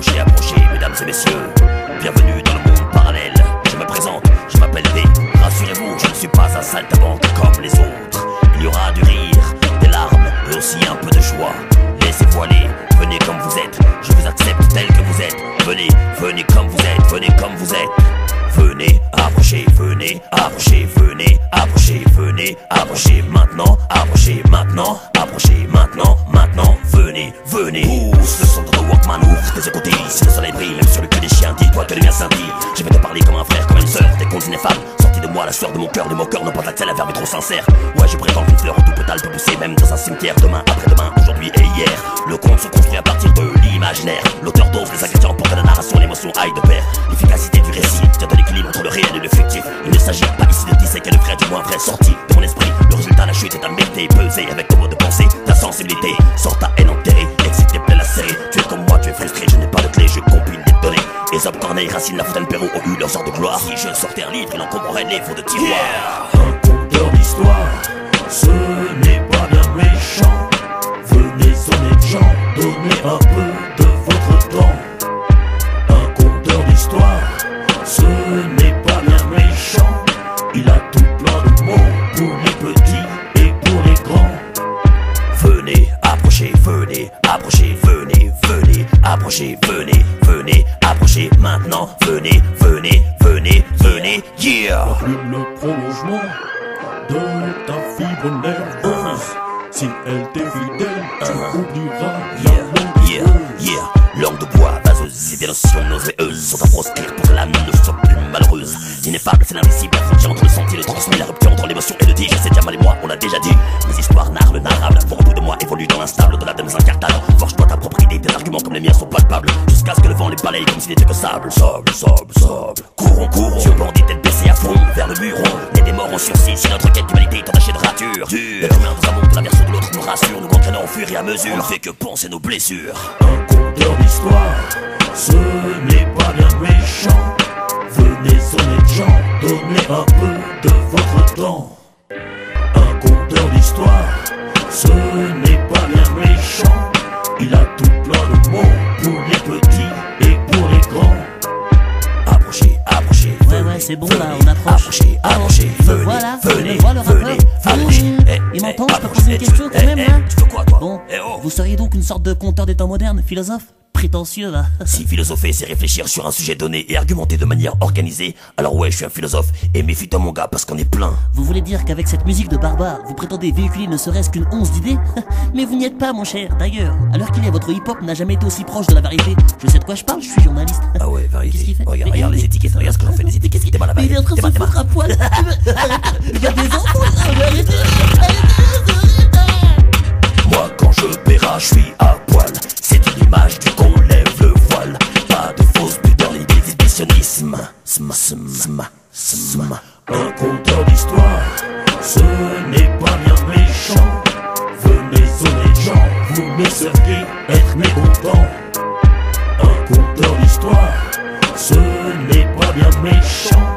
Approchez, approchez, mesdames et messieurs, bienvenue dans le monde parallèle. Je me présente, je m'appelle D. Rassurez-vous, je ne suis pas un saltimbanque comme les autres. Il y aura du rire, des larmes, mais aussi un peu de joie. Laissez-vous aller, venez comme vous êtes. Je vous accepte tel que vous êtes. Venez, venez comme vous êtes, venez comme vous êtes. Venez, approchez, venez, approchez, venez, approchez, venez, approchez maintenant, approchez maintenant, approchez maintenant, maintenant. Venez, venez. Pousse le son de Walkman, ouvre tes écoutilles. Si le soleil brille, même sur le cul des chiens, dis-toi que le mien scintille. Je vais te parler comme un frère, comme une sœur, des contes ineffables. Sorti de moi, la sueur de mon cœur, de mon cœur n'ont pas d'accès, la verbe est trop sincère. Ouais, je prétends qu'une fleur en tout pétale peut pousser, même dans un cimetière, demain, après-demain, aujourd'hui et hier. Le conte se construit à partir de l'imaginaire. L'auteur dose les ingrédients pour que la narration, l'émotion aille de pair. L'efficacité du récit tient à l'équilibre entre le réel et le fictif. Il ne s'agit pas ici de disséquer le vrai du moins vrai sorti de mon esprit. Le résultat, la chute est à méter, peser avec ton mot de pensée, ta sensibilité. Sors ta haine enterrée, excité, plein la série. Tu es comme moi, tu es frustré, je n'ai pas de clé, je compile des données. Ésope, Corneille, Racine, La Fontaine, Perrault ont eu leur sort de gloire. Si je sortais un livre, il encombrerait les faux de tiroir. Un conteur d'histoire, ce n'est pas bien méchant. Venez honnêtes gens, donnez un peu de votre temps. Un conteur d'histoire, ce n'est pas bien méchant. Il a tout plein de mots pour les petits et pour les grands. Venez, approchez, venez, approchez, venez, venez, approchez, venez, venez, approchez maintenant, venez, venez, venez, venez, yeah. La plume, le prolongement de ta fibre nerveuse. Si elle t'est fidèle, tu oublieras la yeah, yeah, yeah. Langue de bois, vaseuse, événations nauséeuses sont à proscrire pour que l'âme ne soit plus malheureuse. Ineffable, c'est l'invisible, la frontière entre le senti, le transmis, la rupture entre l'émotion et le dit. Je sais déjà mal et moi, on l'a déjà dit. Mes histoires narrent le narrable, pour au bout de moi évolue dans l'instable, au-delà de mes incartables. Forge-toi ta propre idée, tes arguments comme les miens sont palpables, jusqu'à ce que le vent les balaye comme s'il n'était que sable. Sable, sable, sable. Courons, courons, yeux bandits, tête baissée à fond, vers le mur rond. Né des morts en sursis, si notre quête d'humanité est entachée de ratures. L'être humain dans un monde de la version de l'autre nous rassure, nous contraignons au fur et à mesure, on ne fait que penser nos blessures. Un conteur d'histoire, ce n'est pas bien méchant. Venez honnêtes gens, donnez un peu de votre temps. Un conteur d'histoire, ce n'est pas bien méchant. Il a tout plein de mots pour les petits et pour les grands. Approchez, approchez, venez, ouais, c'est bon, venez, là, on approche. Approchez, approchez, venez, voilà, venez, venez, approchez. Il m'entend, je peux poser une question quand même, là. Tu veux quoi, toi? Bon, vous seriez donc une sorte de conteur des temps modernes, philosophe? Prétentieux, va. Si philosopher, c'est réfléchir sur un sujet donné et argumenter de manière organisée, alors ouais, je suis un philosophe, et méfie-toi mon gars, parce qu'on est plein. Vous voulez dire qu'avec cette musique de barbare, vous prétendez véhiculer ne serait-ce qu'une once d'idées? Mais vous n'y êtes pas, mon cher. D'ailleurs, à l'heure qu'il est, votre hip-hop n'a jamais été aussi proche de la vérité. Je sais de quoi je parle, je suis journaliste. Ah ouais, vérité. Qu'est-ce qu'il fait? Regarde, regarde les étiquettes, regarde ce que j'en fais des étiquettes, t'es mal à la vérité. Il est en train de se foutre à poil. Moi, quand je Perra, je suis à poil. C'est une image du qu'on lève le voile. Pas de fausse pudeur ni d'exhibitionnisme. Un conteur d'histoire, ce n'est pas bien méchant. Venez honnêtes gens, vous me servez, être mécontents. Un conteur d'histoire, ce n'est pas bien méchant.